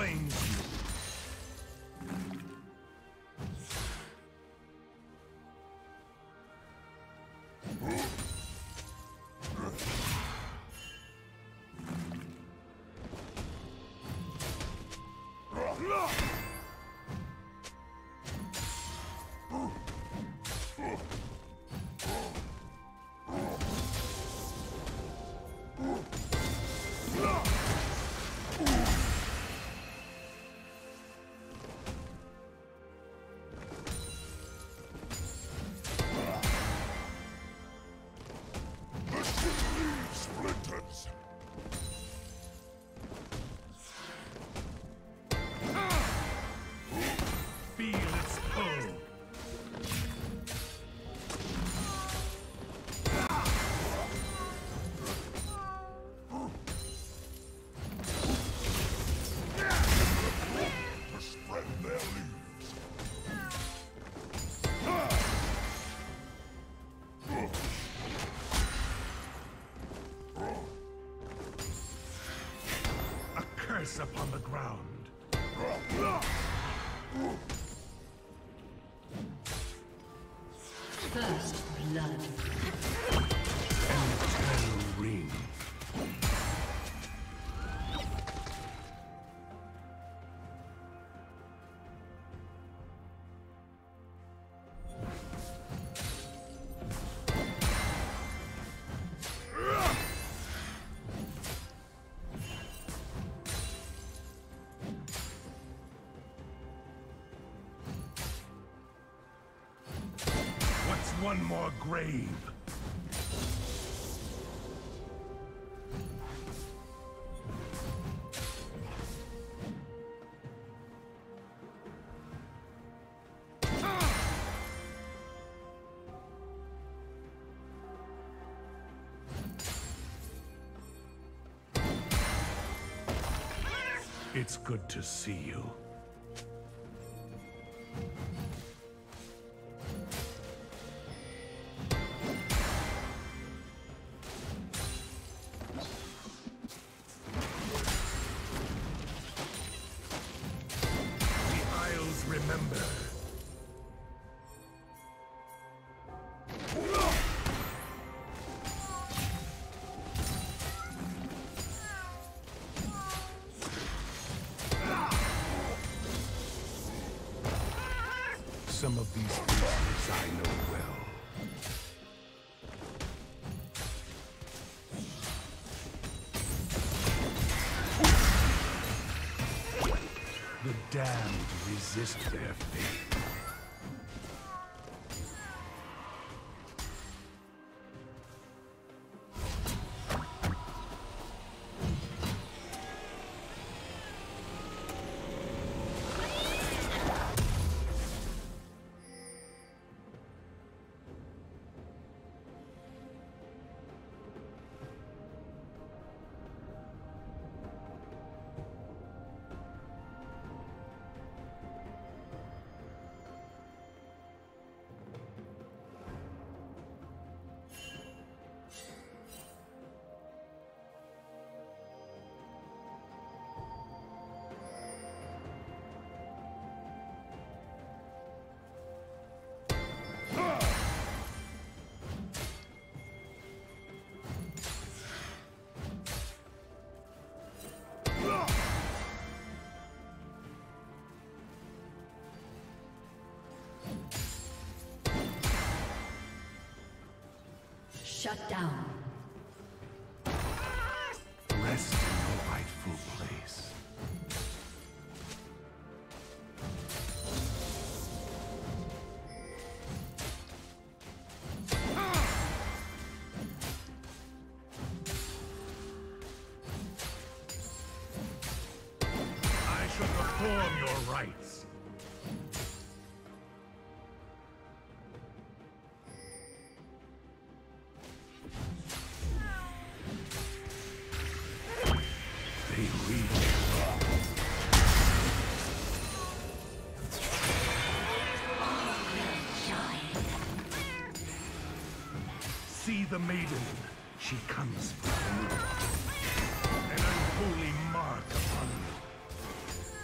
Flames. Upon the ground. First blood. Emerald Ring. One more grave. It's good to see you. Some of these places I know well. The damned resist their fate. Shut down. Rest in your rightful place. I shall perform your rites. See the maiden, she comes from the north, an unholy mark upon you.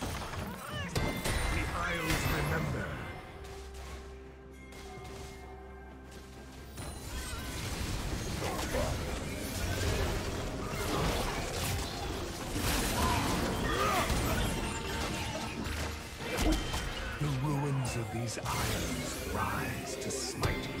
The Isles remember. The ruins of these islands rise to smite you.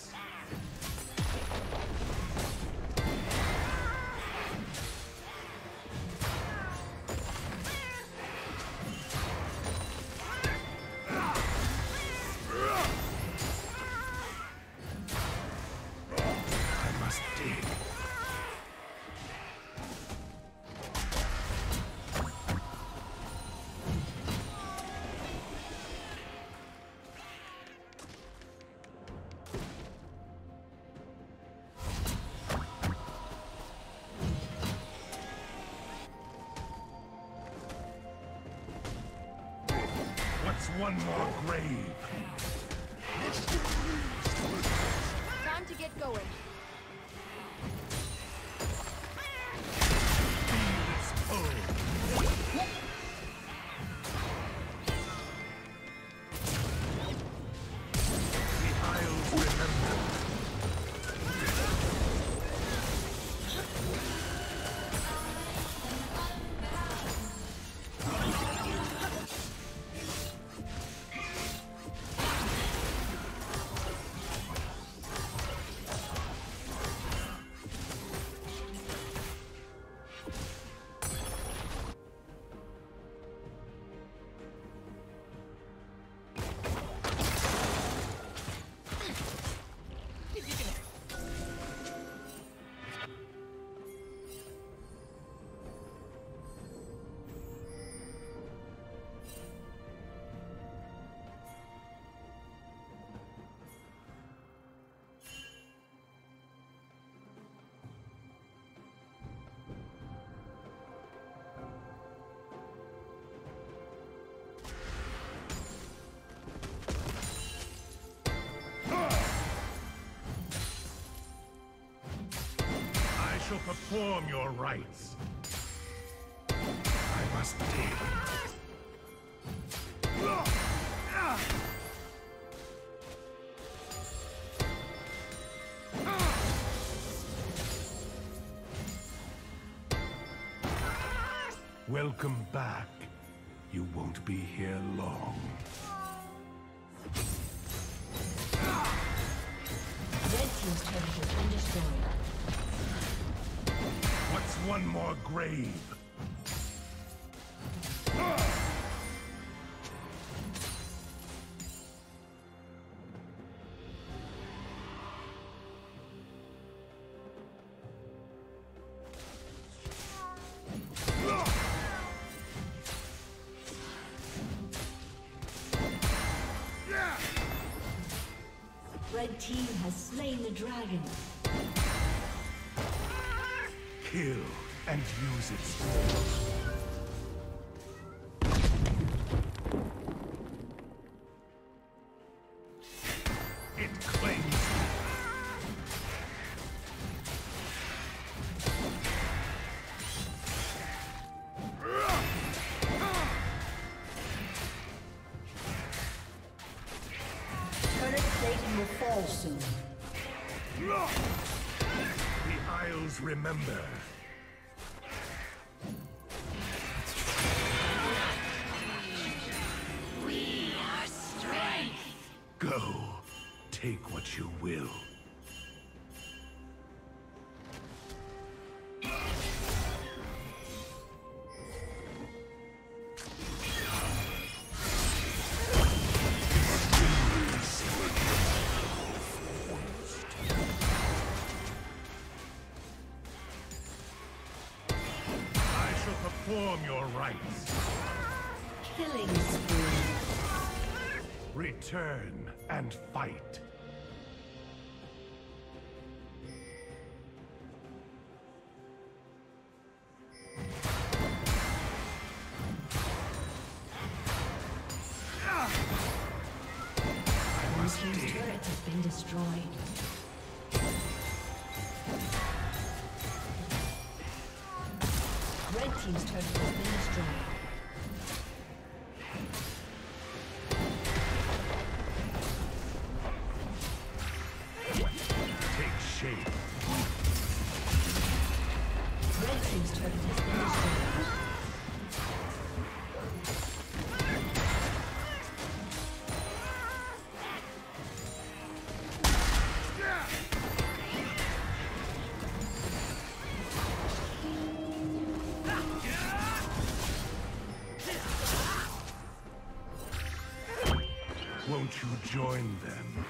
I must dig. One more grave. Time to get going. Perform your rites. I must dig. Welcome back. You won't be here long. Red team's turret has been destroyed. One more grave. Red team has slain the dragon. Kill and use it. soon. The Isles remember. We are strength. Go, take what you will. Perform your rites. Killing spree. Return and fight. Your turret has been destroyed. Team's turret has been destroyed. Won't you join them?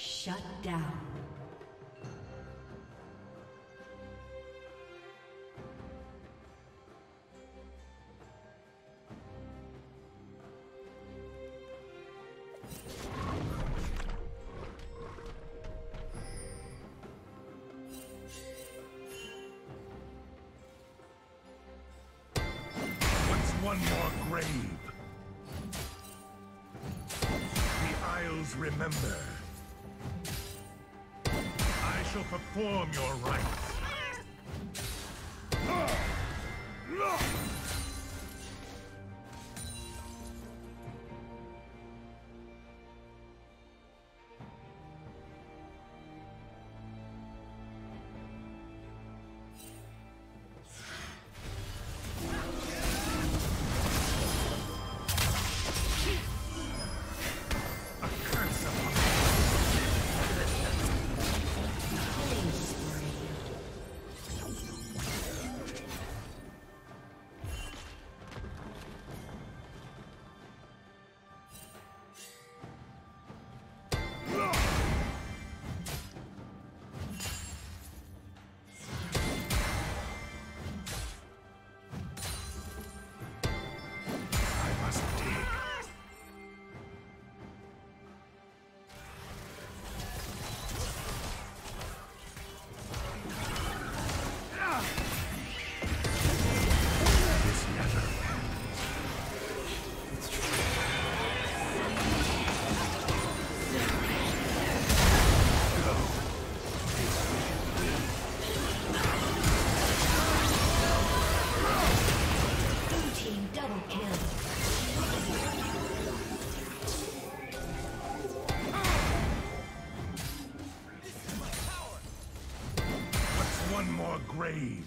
Shut down. What's one more grave? The Isles remember. Shall perform your rites. Grave.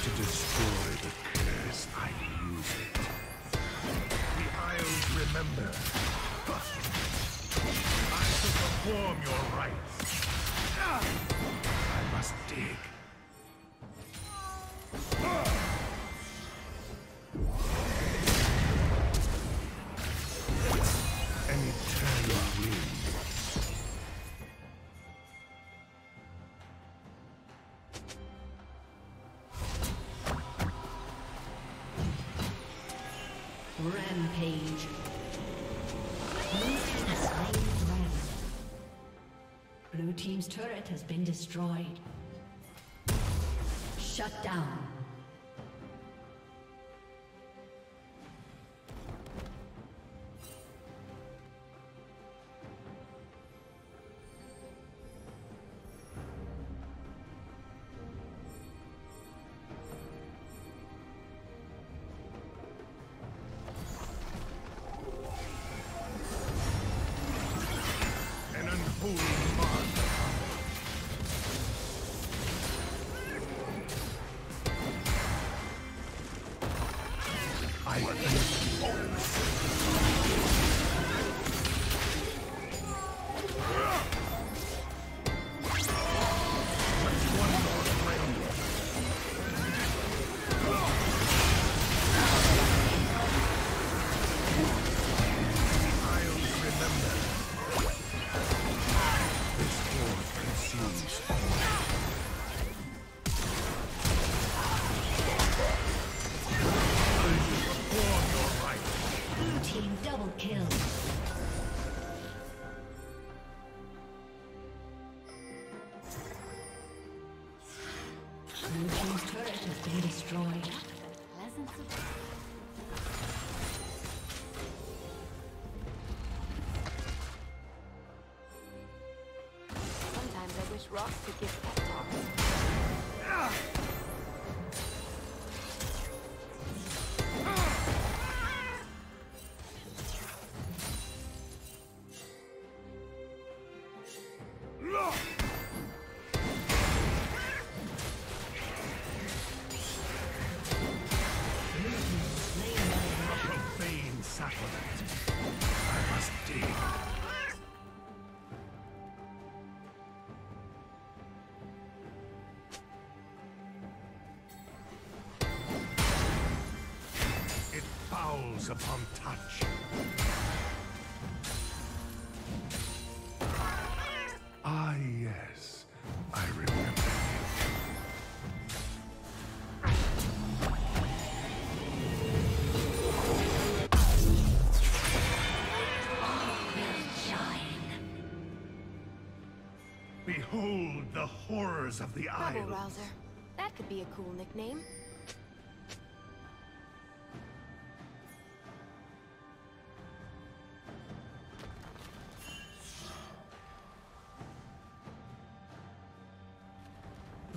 To destroy the curse, I use it. Remember, I shall perform your rites. I must dig. Rampage. Blue team's turret has been destroyed. Shut down. Rocks to give pep talks. Profane sacrilege. I must dig. Upon touch. Ah, yes, I remember you. All will shine. Behold the horrors of the Isles. Bubble Rouser. That could be a cool nickname.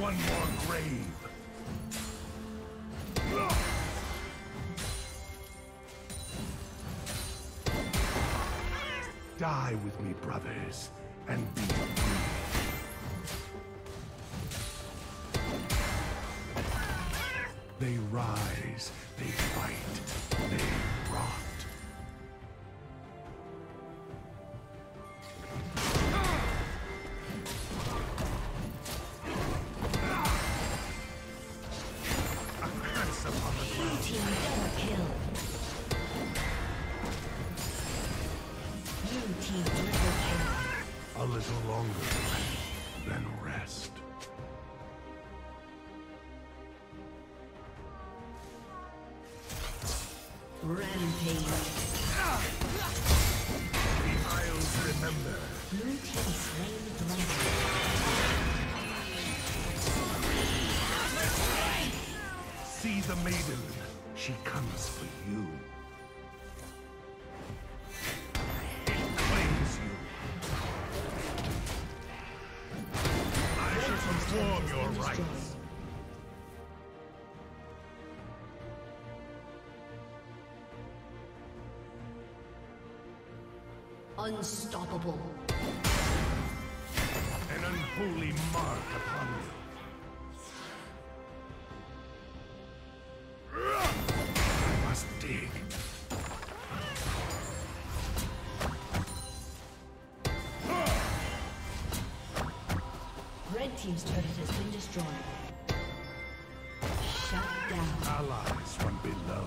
One more grave. Die with me, brothers, and be free. They rise, they fight, they rot. little longer, then rest. Rampage. The Isles remember. Blue team slain the dragon. See the maiden. She comes for you. Perform your rights. Unstoppable. An unholy mark upon you. Team's turret has been destroyed. Shut down. Allies from below.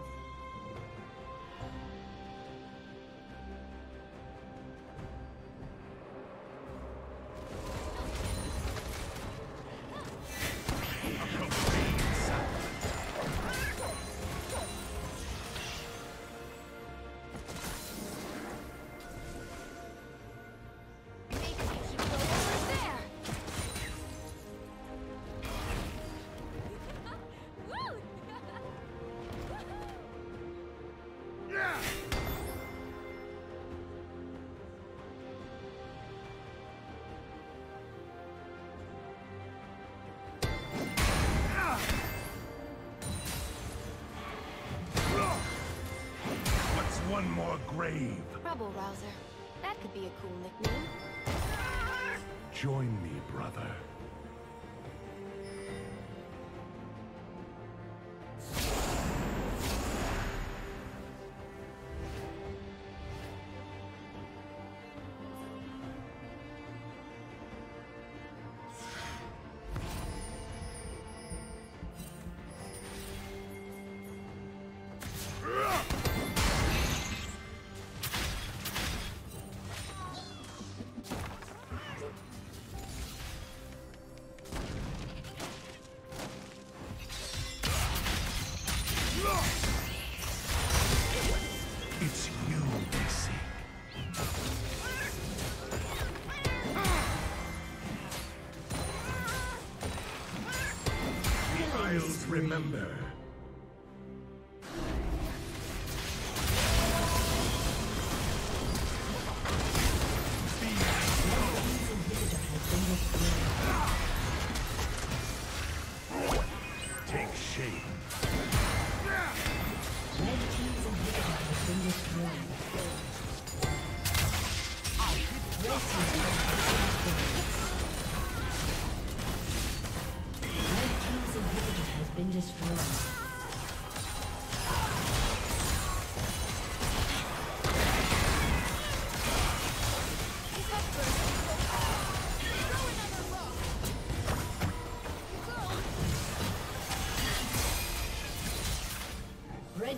One more grave. Trouble Rouser. That could be a cool nickname. Join me, brother. Remember. Take shape. Red team's inhibitor has been destroyed. Destroyed. Red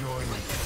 Join me.